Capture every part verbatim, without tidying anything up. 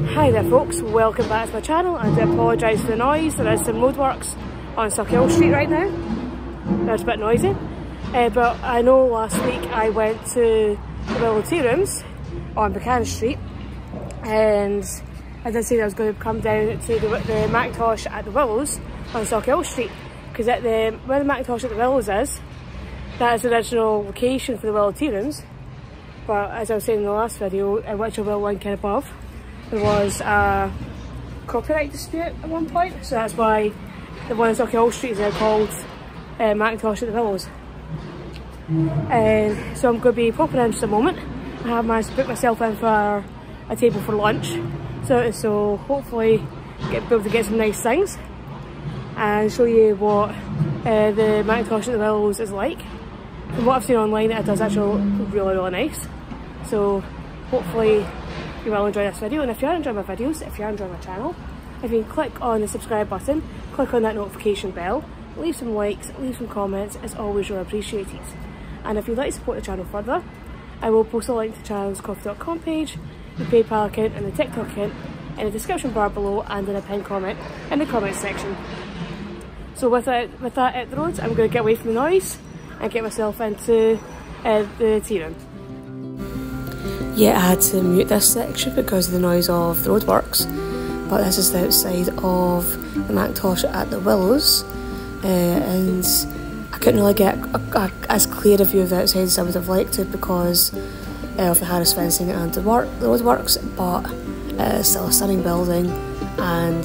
Hi there folks, welcome back to my channel. I do apologise for the noise. There is some roadworks on Sauchiehall Street right now. It's a bit noisy. Uh, but I know last week I went to the Willow Tea Rooms on Buchanan Street, and I did say that I was going to come down to the, the Mackintosh at the Willows on Sauchiehall Street, because at the where the Mackintosh at the Willows is, that is the original location for the Willow Tea Rooms. But as I was saying in the last video, which I will link in above, there was a copyright dispute at one point, so that's why the one in Sauchiehall Street is now called uh, Mackintosh at the Willows. Um, so I'm going to be popping in just a moment. I have managed to book myself in for a table for lunch, so so hopefully get, be able to get some nice things and show you what uh, the Mackintosh at the Willows is like. From what I've seen online, it does actually look really really nice, so hopefully you will enjoy this video. And if you are enjoying my videos, if you are enjoying my channel, if you can click on the subscribe button, click on that notification bell, leave some likes, leave some comments, it's always really appreciated. And if you'd like to support the channel further, I will post a link to the channel's coffee dot com page, the PayPal account and the TikTok account in the description bar below, and in a pinned comment in the comments section. So with that, with that out the road, I'm going to get away from the noise and get myself into uh, the tea room. Yeah, I had to mute this section because of the noise of the roadworks, but this is the outside of the Mackintosh at the Willows, uh, and I couldn't really get a, a, a, as clear a view of the outside as I would have liked to because uh, of the Harris fencing and the, work, the roadworks, but it's uh, still a stunning building, and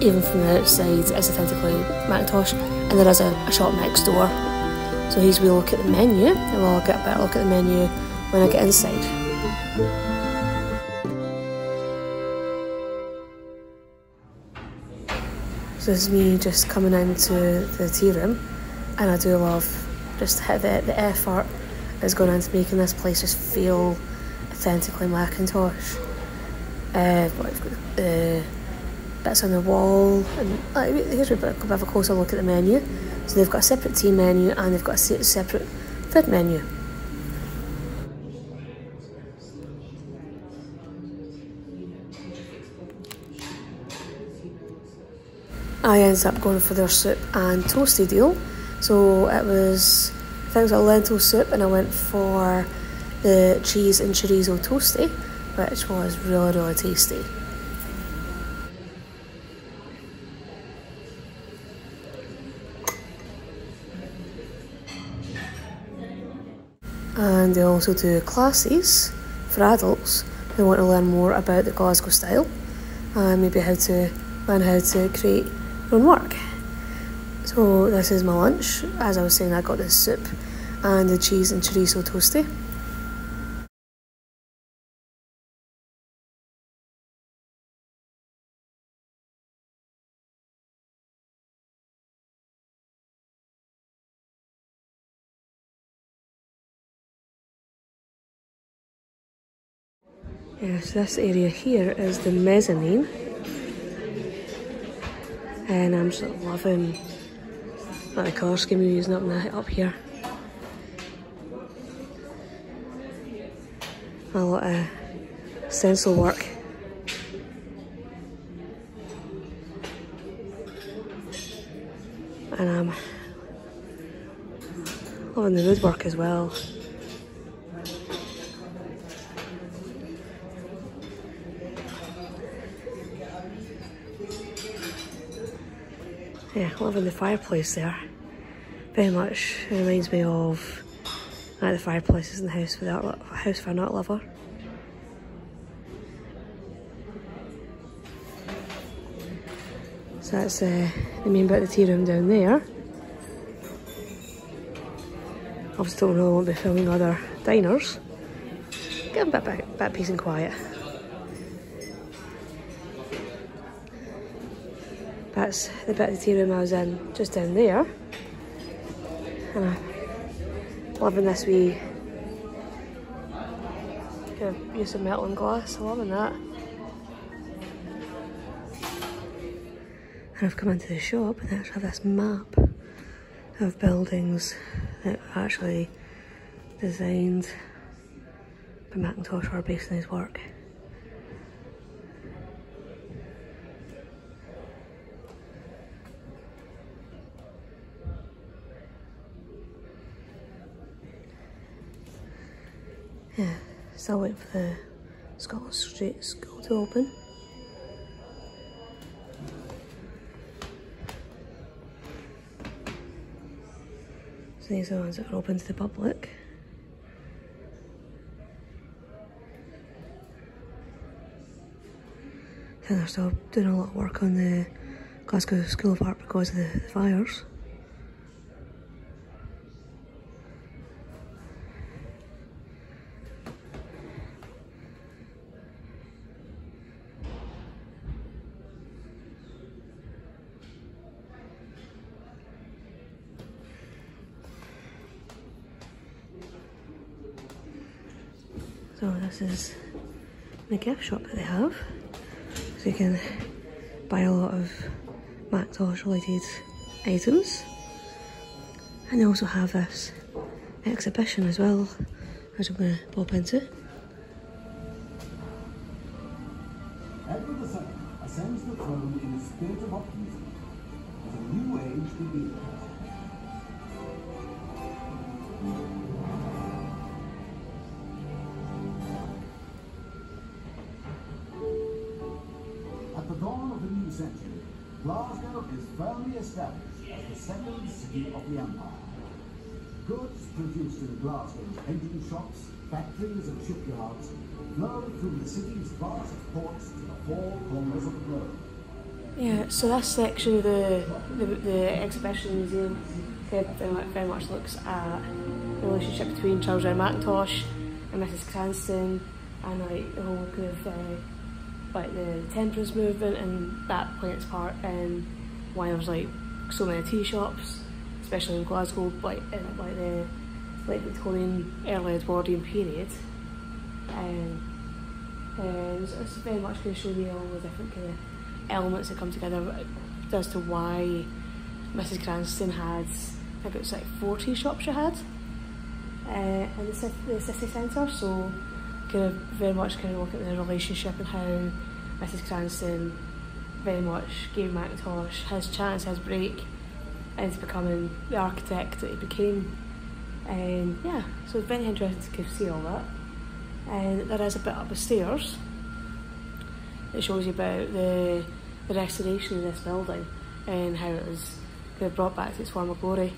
even from the outside it's authentically Mackintosh. And there is a, a shop next door, so here's where we'll look at the menu, and we'll get a better look at the menu when I get inside. So this is me just coming into the tea room, and I do love just how the, the effort that's gone into making this place just feel authentically Mackintosh. Uh, but I've got the bits on the wall, and uh, here's a bit of a closer look at the menu. So they've got a separate tea menu and they've got a separate food menu. I ended up going for their soup and toasty deal, so it was, I think it was a lentil soup, and I went for the cheese and chorizo toasty, which was really really tasty. And they also do classes for adults who want to learn more about the Glasgow style and maybe how to learn how to create own work. So this is my lunch. As I was saying, I got this soup and the cheese and chorizo toasty. Yes, this area here is the mezzanine, and I'm just loving what the colour scheme we're using up, the, up here. A lot of stencil work. And I'm loving the woodwork as well. Yeah, loving the fireplace there. Very much it reminds me of like the fireplaces in the house for the house for an art lover. So that's uh, the main bit of the tea room down there. Obviously, don't really want to be filming other diners. Get a bit, bit, bit peace and quiet. That's the bit of the tea room I was in just down there, and I'm loving this wee kind of use of metal and glass. I'm loving that. And I've come into the shop and they actually have this map of buildings that were actually designed by Mackintosh or based on his work. Yeah, so I'll wait for the Scotland Street School to open. So these are the ones that are open to the public. And they're still doing a lot of work on the Glasgow School of Art because of the fires. So this is the gift shop that they have. So you can buy a lot of Mackintosh related items. And they also have this exhibition as well, which I'm going to pop into. Edward the Second ascends the throne in a spirit of optimism, as a new age begins. Glasgow is firmly established as the second city of the empire. Goods produced in Glasgow's engine shops, factories and shipyards flow through the city's vast ports to the four corners of the globe. Yeah, so that section of the, the, the exhibition museum very much looks at the relationship between Charles Rennie Mackintosh and Missus Cranston, and like the whole kind of uh, like the temperance movement, and that played its part in why there's like so many tea shops, especially in Glasgow, like in like the late Victorian, early Edwardian period. Um, and it's, it's very much going to show you all the different kind of elements that come together as to why Missus Cranston had, I think it was like four tea shops she had uh, in the, the city centre. So kind of very much kind of look at the relationship and how Missus Cranston very much gave Mackintosh his chance, his break into becoming the architect that he became. And yeah, so it's very interesting to see all that. And there is a bit up the stairs that shows you about the, the restoration of this building and how it was kind of brought back to its former glory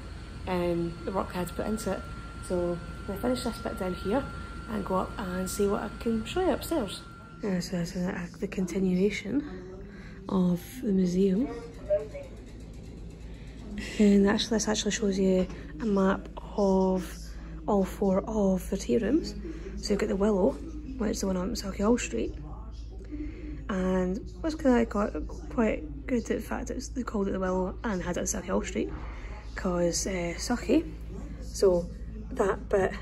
and the work they had to put into it. So I finish this bit down here and go up and see what I can show you upstairs. Yeah, so this is a, the continuation of the museum, and actually this actually shows you a map of all four of the tea rooms. So you've got the Willow, which is the one on Sauchiehall Street, and what's kind of got quite good at the fact that they called it the Willow and had it on Sauchiehall Street, because uh, Sucky, so that bit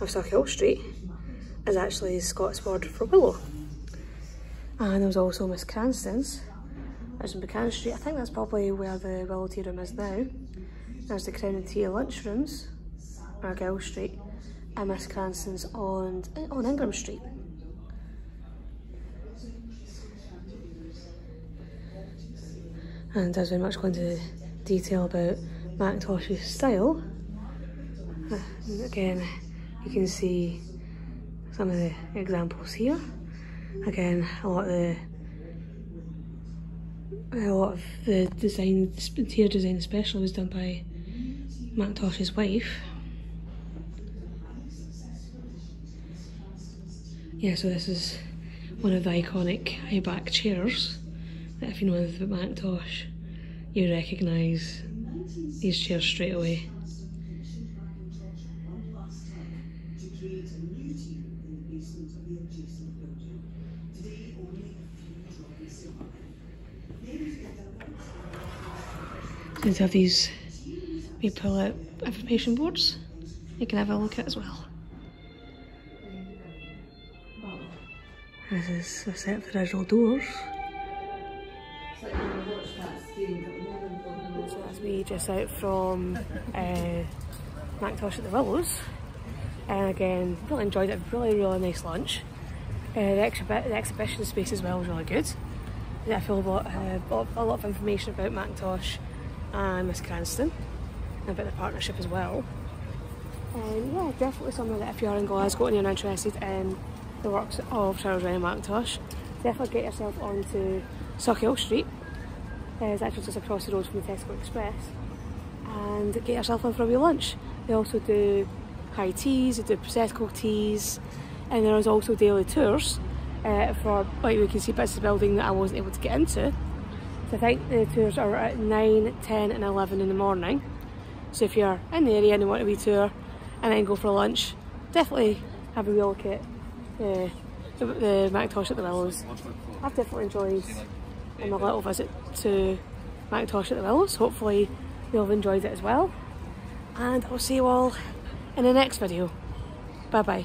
of Sauchiehall Street is actually the Scots word for willow. And there was also Miss Cranston's, there's in Buchanan Street. I think that's probably where the Willow Tea Room is now. There's the Crown and Tea Lunch Rooms, Argyle Street, and Miss Cranston's on, on Ingram Street. And does very much go into detail about Mackintosh's style. And again, you can see some of the examples here. Again, a lot of the a lot of the design, the interior design especially, was done by Mackintosh's wife. Yeah, so this is one of the iconic high back chairs that, if you know anything about Mackintosh, you recognise these chairs straight away. And to have these, we pull out information boards, you can have a look at as well. This is a set of the original doors. So that's me just out from uh, Mackintosh at the Willows. And again, really enjoyed it, really, really nice lunch. Uh, the, exhi the exhibition space as well was really good. I feel a lot, uh, a lot of information about Mackintosh and Miss Cranston, and about the partnership as well. Uh, Um, yeah, definitely something that if you're in Glasgow and you're interested in the works of Charles Rennie Mackintosh, definitely get yourself onto Sauchiehall Street. It's actually just across the road from the Tesco Express, and get yourself in for a wee lunch. They also do high teas, they do Prosecco teas, and there is also daily tours uh, for, like we can see, bits of the building that I wasn't able to get into. So I think the tours are at nine, ten and eleven in the morning. So if you're in the area and you want a wee tour and then go for lunch, definitely have a wee look at uh, the, the Mackintosh at the Willows. I've definitely enjoyed my little visit to Mackintosh at the Willows. Hopefully you'll have enjoyed it as well. And I'll see you all in the next video. Bye bye.